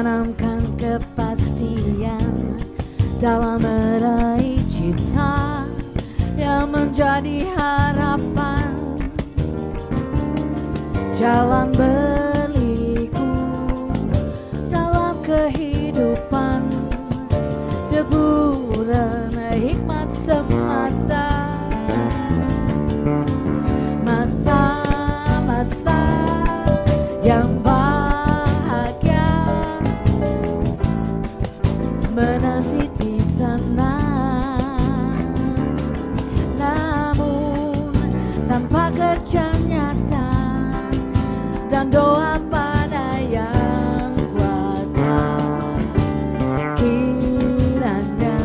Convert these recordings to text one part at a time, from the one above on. tanamkan kepastian dalam meraih cita yang menjadi harapan. Jalan berliku dalam kehidupan, deburan hikmat semata. Masa-masa yang bahagia menanti di sana, namun tanpa kerja nyata dan doa pada Yang Kuasa. Kiranya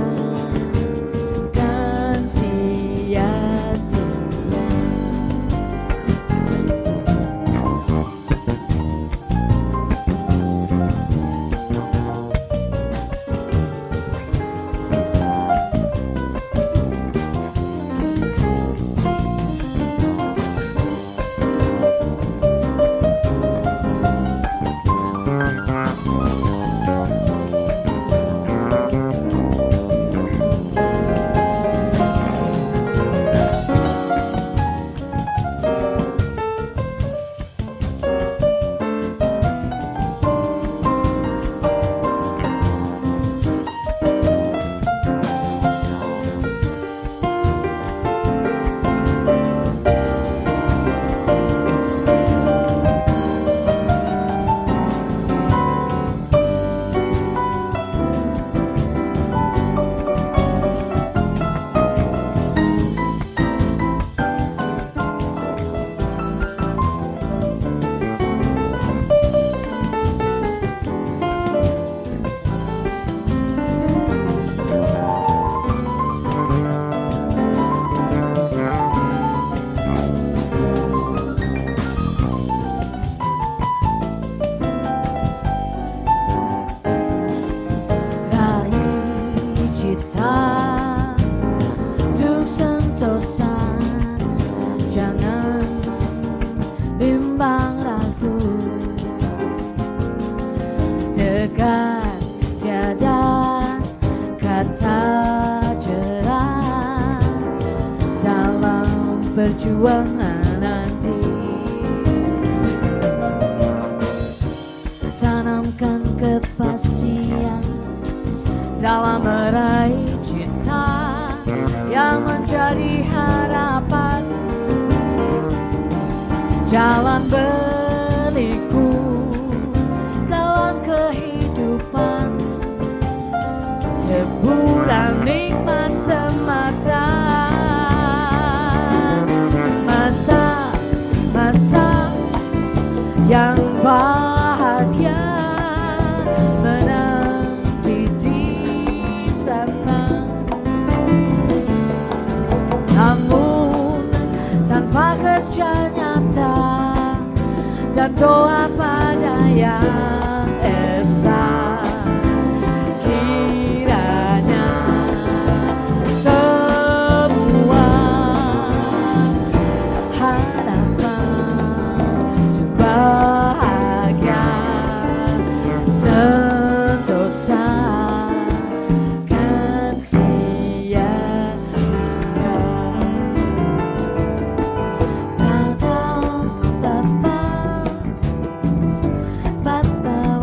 kan sia-sia. Perjuangan nanti, tanamkan kepastian dalam meraih cita yang menjadi harapan. Jalan berliku dalam kehidupan, deburan nikmat semata. Yang bahagia menanti di sana, namun tanpa kerja nyata dan doa pada Yang Esa. Kiranya semua bahagia sentosa kan sia-sia. Tata papa papa.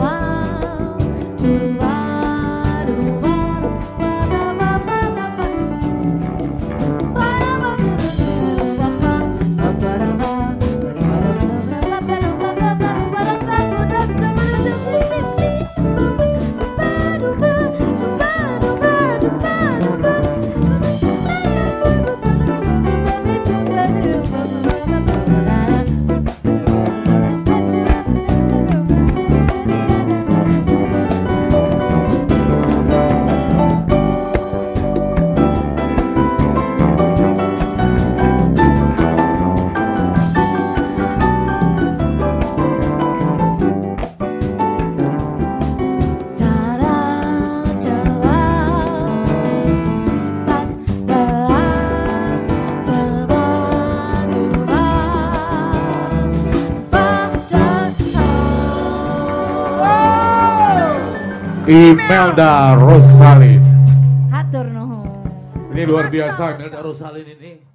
Imelda Rosalind. Hatur nuhun. Ini luar biasa Imelda Rosalind ini.